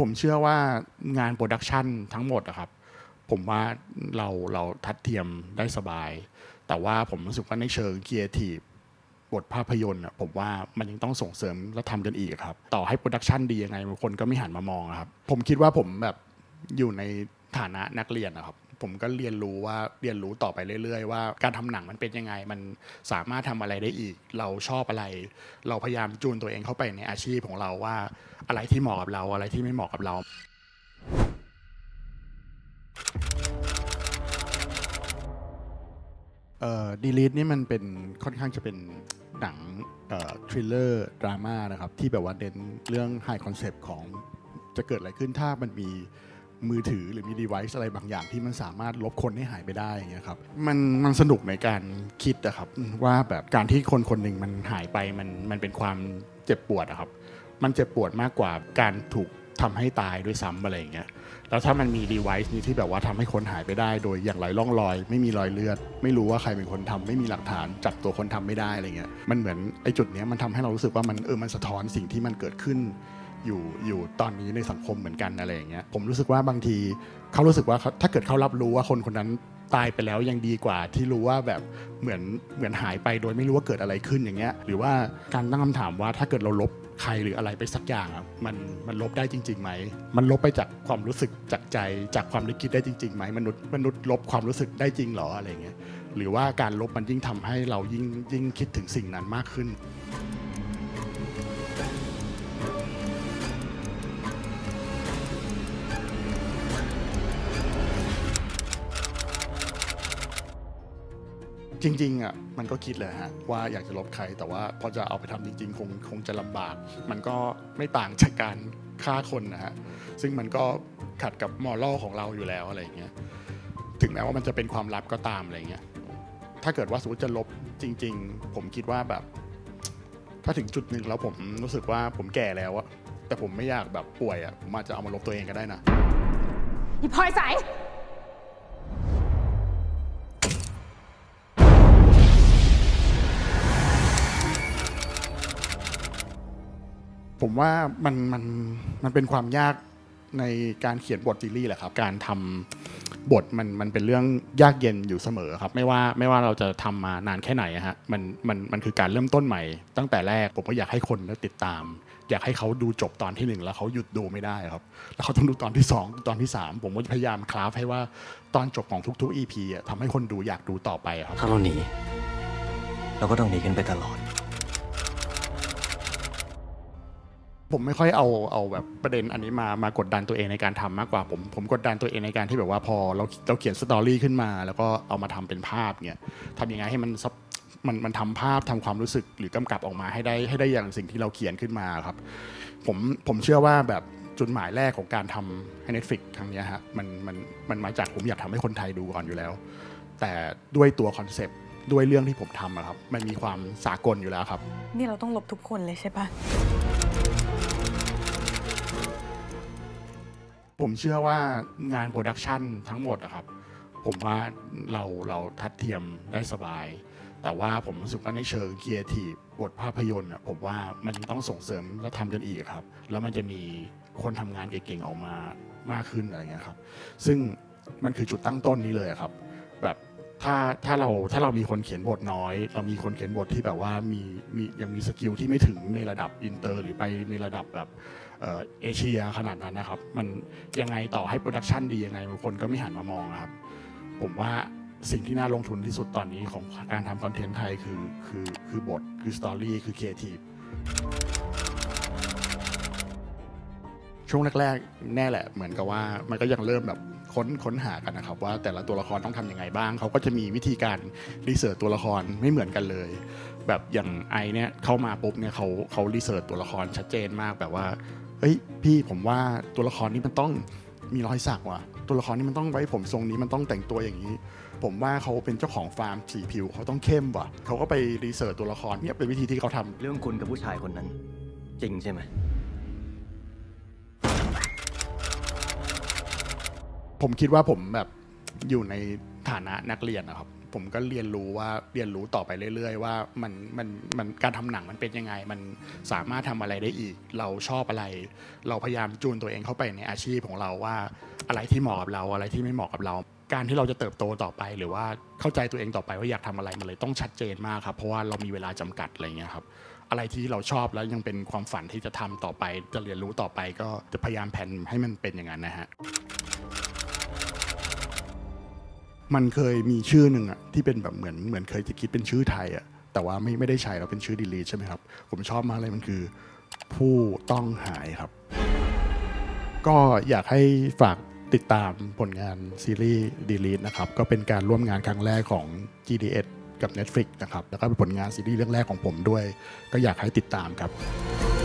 ผมเชื่อว่างานโปรดักชันทั้งหมดนะครับผมว่าเราทัดเทียมได้สบายแต่ว่าผมรู้สึกว่าในเชิงครีเอทีฟบทภาพยนตร์ผมว่ามันยังต้องส่งเสริมและทำกันอีกครับต่อให้โปรดักชันดียังไงบางคนก็ไม่หันมามองครับผมคิดว่าผมแบบอยู่ในฐานะนักเรียนนะครับผมก็เรียนรู้ต่อไปเรื่อยๆว่าการทำหนังมันเป็นยังไงมันสามารถทำอะไรได้อีกเราชอบอะไรเราพยายามจูนตัวเองเข้าไปในอาชีพของเราว่าอะไรที่เหมาะกับเราอะไรที่ไม่เหมาะกับเราDelete นี่มันเป็นค่อนข้างจะเป็นหนังทริลเลอร์ดราม่านะครับที่แบบว่าเน้นเรื่องไฮคอนเซปต์ของจะเกิดอะไรขึ้นถ้ามันมีมือถือหรือมี device อะไรบางอย่างที่มันสามารถลบคนให้หายไปได้อย่างเงี้ยครับมันสนุกในการคิดนะครับว่าแบบการที่คนคนหนึ่งมันหายไปมันเป็นความเจ็บปวดอะครับมันเจ็บปวดมากกว่าการถูกทำให้ตายด้วยซ้ำอะไรอย่างเงี้ยแล้วถ้ามันมี device นี้ที่แบบว่าทำให้คนหายไปได้โดยอย่างไร้ร่องรอยไม่มีรอยเลือดไม่รู้ว่าใครเป็นคนทำไม่มีหลักฐานจับตัวคนทำไม่ได้อะไรเงี้ยมันเหมือนไอ้จุดเนี้ยมันทำให้เรารู้สึกว่ามันสะท้อนสิ่งที่มันเกิดขึ้นอยู่ตอนนี้ในสังคมเหมือนกันอะไรอย่างเงี้ยผมรู้สึกว่าบางทีเขารู้สึกว่าถ้าเกิดเขารับรู้ว่าคนคนนั้นตายไปแล้วยังดีกว่าที่รู้ว่าแบบเหมือนหายไปโดยไม่รู้ว่าเกิดอะไรขึ้นอย่างเงี้ยหรือว่าการตั้งคำถามว่าถ้าเกิดเราลบใครหรืออะไรไปสักอย่างมันลบได้จริงๆไหมมันลบไปจากความรู้สึกจากใจจากความนึกคิดได้จริงๆไหมมนุษย์ลบความรู้สึกได้จริงหรออะไรเงี้ยหรือว่าการลบมันยิ่งทำให้เรายิ่งคิดถึงสิ่งนั้นมากขึ้นจริงๆอ่ะมันก็คิดเลยฮะว่าอยากจะลบใครแต่ว่าพอจะเอาไปทำจริงๆคงจะลำบากมันก็ไม่ต่างจากการฆ่าคนนะฮะซึ่งมันก็ขัดกับมอรัลของเราอยู่แล้วอะไรอย่างเงี้ยถึงแม้ว่ามันจะเป็นความลับก็ตามอะไรอย่างเงี้ยถ้าเกิดว่าสมมติจะลบจริงๆผมคิดว่าแบบถ้าถึงจุดหนึ่งแล้วผมรู้สึกว่าผมแก่แล้วอะแต่ผมไม่อยากแบบป่วยอะผมอาจจะเอามาลบตัวเองก็ได้นะอีพลอยใสผมว่ามันเป็นความยากในการเขียนบทซีรีส์แหละครับการทำบทมันเป็นเรื่องยากเย็นอยู่เสมอครับไม่ว่าเราจะทำมานานแค่ไหนฮะมันคือการเริ่มต้นใหม่ตั้งแต่แรกผมก็อยากให้คนได้ติดตามอยากให้เขาดูจบตอนที่1แล้วเขาหยุดดูไม่ได้ครับแล้วเขาต้องดูตอนที่2ตอนที่3ผมก็พยายามคราฟให้ว่าตอนจบของทุกๆ EP ทำให้คนดูอยากดูต่อไปครับถ้าเราหนีเราก็ต้องหนีกันไปตลอดผมไม่ค่อยเอาแบบประเด็นอันนี้มากดดันตัวเองในการทำมากกว่าผมกดดันตัวเองในการที่แบบว่าพอเราเขียนสตอรี่ขึ้นมาแล้วก็เอามาทำเป็นภาพเนี่ยทำยังไงให้มันทำภาพทำความรู้สึกหรือกำกับออกมาให้ได้อย่างสิ่งที่เราเขียนขึ้นมาครับผมเชื่อว่าแบบจุดหมายแรกของการทำให้ Netflix ทางนี้ฮะมันมาจากผมอยากทำให้คนไทยดูก่อนอยู่แล้วแต่ด้วยตัวคอนเซปต์ด้วยเรื่องที่ผมทำอะครับมันมีความสากลอยู่แล้วครับนี่เราต้องลบทุกคนเลยใช่ปะผมเชื่อว่างานโปรดักชันทั้งหมดนะครับผมว่าเราทัดเทียมได้สบายแต่ว่าผมรู้สึกว่าในเชิงครีเอทีฟบทภาพยนตร์ผมว่ามันต้องส่งเสริมและทำกันอีกครับแล้วมันจะมีคนทำงานเก่งๆออกมามากขึ้นอะไรเงี้ยครับซึ่งมันคือจุดตั้งต้นนี้เลยครับแบบถ้าเรามีคนเขียนบทน้อยเรามีคนเขียนบทที่แบบว่ายังมีสกิลที่ไม่ถึงในระดับอินเตอร์หรือไปในระดับแบบเอเชียขนาดนั้นนะครับมันยังไงต่อให้โปรดักชันดียังไงบางคนก็ไม่หันมามองครับผมว่าสิ่งที่น่าลงทุนที่สุดตอนนี้ของการทำคอนเทนต์ไทยคือบทคือสตอรี่คือครีเอทีฟช่วงแรกๆแน่แหละเหมือนกับว่ามันก็ยังเริ่มแบบค้นหากันนะครับว่าแต่ละตัวละครต้องทำยังไงบ้างเขาก็จะมีวิธีการรีเสิร์ชตัวละครไม่เหมือนกันเลยแบบอย่างไอเนี่ยเข้ามาปุ๊บเนี่ยเขารีเสิร์ชตัวละครชัดเจนมากแบบว่าเฮ้ยพี่ผมว่าตัวละครนี้มันต้องมีรอยสักว่ะตัวละครนี้มันต้องไว้ผมทรงนี้มันต้องแต่งตัวอย่างนี้ผมว่าเขาเป็นเจ้าของฟาร์มสีผิวเขาต้องเข้มว่ะเขาก็ไปรีเสิร์ชตัวละครเนี่ยเป็นวิธีที่เขาทำเรื่องคุณกับผู้ชายคนนั้นจริงใช่ไหมผมคิดว่าผมแบบ อยู่ในฐานะนักเรียนนะครับผมก็เรียนรู้ต่อไปเรื่อยๆว่ามันการทำหนังมันเป็นยังไงมันสามารถทำอะไรได้อีกเราชอบอะไรเราพยายามจูนตัวเองเข้าไปในอาชีพของเราว่าอะไรที่เหมาะกับเราอะไรที่ไม่เหมาะกับเราการที่เราจะเติบโตต่อไปหรือว่าเข้าใจตัวเองต่อไปว่าอยากทำอะไรมันเลยต้องชัดเจนมากครับเพราะว่าเรามีเวลาจำกัดอะไรเงี้ยครับอะไรที่เราชอบแล้วยังเป็นความฝันที่จะทำต่อไปจะเรียนรู้ต่อไปก็จะพยายามแผนให้มันเป็นอย่างนั้นนะฮะมันเคยมีชื่อหนึ่งอะที่เป็นแบบเหมือนเคยจะคิดเป็นชื่อไทยอะแต่ว่าไม่ได้ใช้เราเป็นชื่อ Delete ใช่ไหมครับผมชอบมากเลยมันคือผู้ต้องหายครับก็อยากให้ฝากติดตามผลงานซีรีส์ Delete นะครับก็เป็นการร่วมงานครั้งแรกของ GDS กับ Netflix นะครับแล้วก็เป็นผลงานซีรีส์เรื่องแรกของผมด้วยก็อยากให้ติดตามครับ